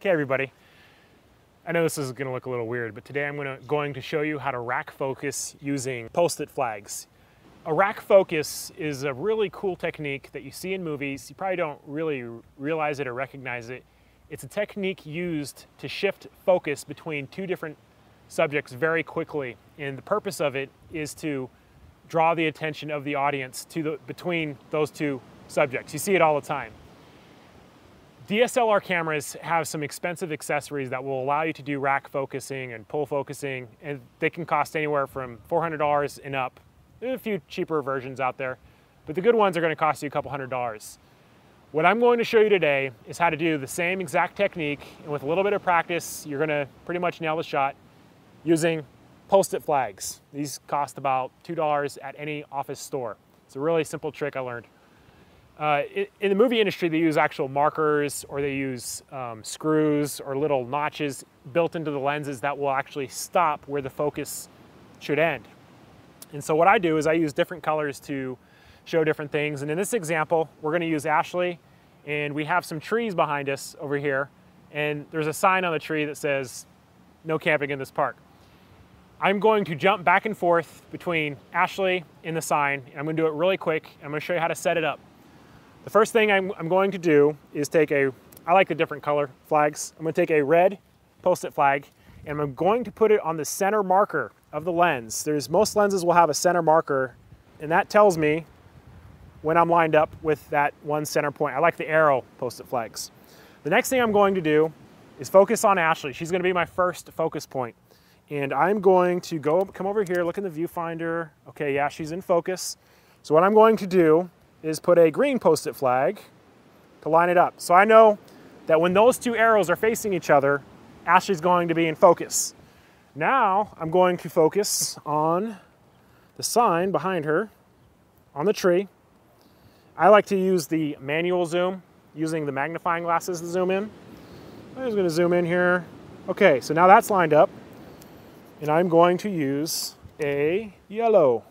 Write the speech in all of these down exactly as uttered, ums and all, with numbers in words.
Okay, everybody, I know this is going to look a little weird, but today I'm gonna, going to show you how to rack focus using post-it flags. A rack focus is a really cool technique that you see in movies. You probably don't really realize it or recognize it. It's a technique used to shift focus between two different subjects very quickly, and the purpose of it is to draw the attention of the audience to the, between those two subjects. You see it all the time. D S L R cameras have some expensive accessories that will allow you to do rack focusing and pull focusing, and they can cost anywhere from four hundred dollars and up. There's a few cheaper versions out there, but the good ones are going to cost you a couple hundred dollars. What I'm going to show you today is how to do the same exact technique, and with a little bit of practice, you're going to pretty much nail the shot using post-it flags. These cost about two dollars at any office store. It's a really simple trick I learned. Uh, in the movie industry, they use actual markers, or they use um, screws or little notches built into the lenses that will actually stop where the focus should end. And so what I do is I use different colors to show different things. And in this example, we're going to use Ashley, and we have some trees behind us over here. And there's a sign on the tree that says, "No camping in this park." I'm going to jump back and forth between Ashley and the sign. And I'm going to do it really quick. I'm going to show you how to set it up. The first thing I'm, I'm going to do is take a, I like the different color flags. I'm going to take a red post-it flag, and I'm going to put it on the center marker of the lens. There's, most lenses will have a center marker, and that tells me when I'm lined up with that one center point. I like the arrow post-it flags. The next thing I'm going to do is focus on Ashley. She's going to be my first focus point. And I'm going to go, come over here, look in the viewfinder. Okay, yeah, she's in focus. So what I'm going to do is put a green post-it flag to line it up. So I know that when those two arrows are facing each other, Ashley's going to be in focus. Now I'm going to focus on the sign behind her, on the tree. I like to use the manual zoom, using the magnifying glasses to zoom in. I'm just gonna zoom in here. Okay, so now that's lined up, and I'm going to use a yellow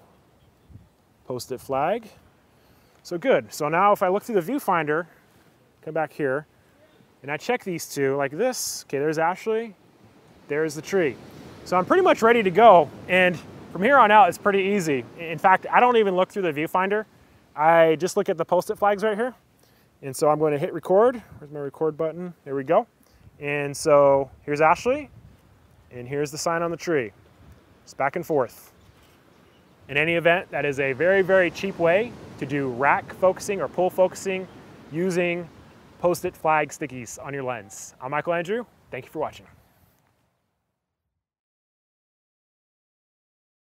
post-it flag. So good. So now if I look through the viewfinder, come back here, and I check these two like this. Okay, there's Ashley, there's the tree. So I'm pretty much ready to go, and from here on out it's pretty easy. In fact, I don't even look through the viewfinder. I just look at the post-it flags right here. And so I'm going to hit record. Where's my record button? There we go. And so here's Ashley, and here's the sign on the tree. It's back and forth. In any event, that is a very, very cheap way to do rack focusing or pull focusing using post-it flag stickies on your lens. I'm Michael Andrew. Thank you for watching.